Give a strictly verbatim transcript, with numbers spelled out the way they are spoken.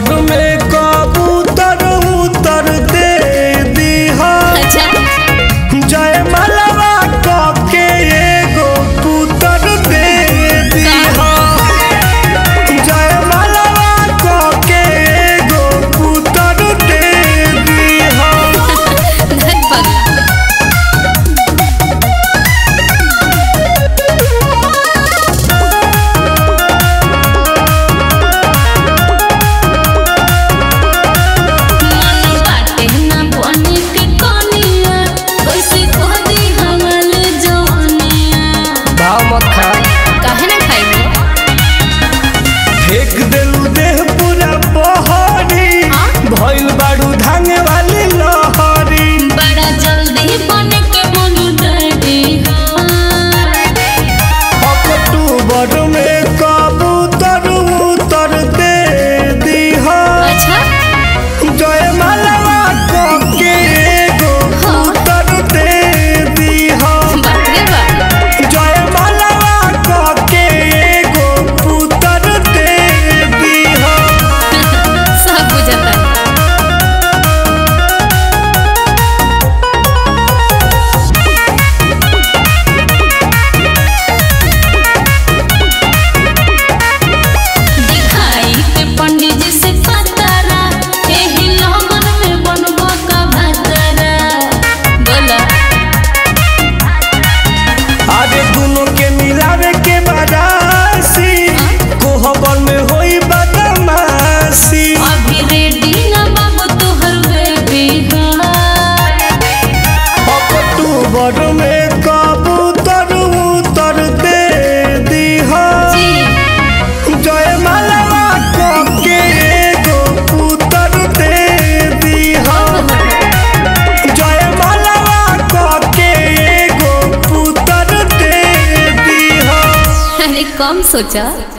घर में कबूतर उतर दे दिहा। अच्छा। जय मलवा के एगो कूतर दे दिहा। जय मलवा के एगो कूतर दे दिहा। एक दिल देह पूरा बहरी भइल बाड़ू धांगे वाली लहरी। बड़ा जल्दी बने के बोलू डैडी हो। अक्टूबर में कबूतर उतर दे दिहा। अच्छा। जय मलवा के एगो कूतर दे दिहा। जय मलवा के एगो कूतर दे। अक्टूबर में कबूतर उतर दे दिहा। जय मलवा के एगो कूतर दे दिहा। जय मलवा के एगो कूतर दे दिहा। कम सोचा।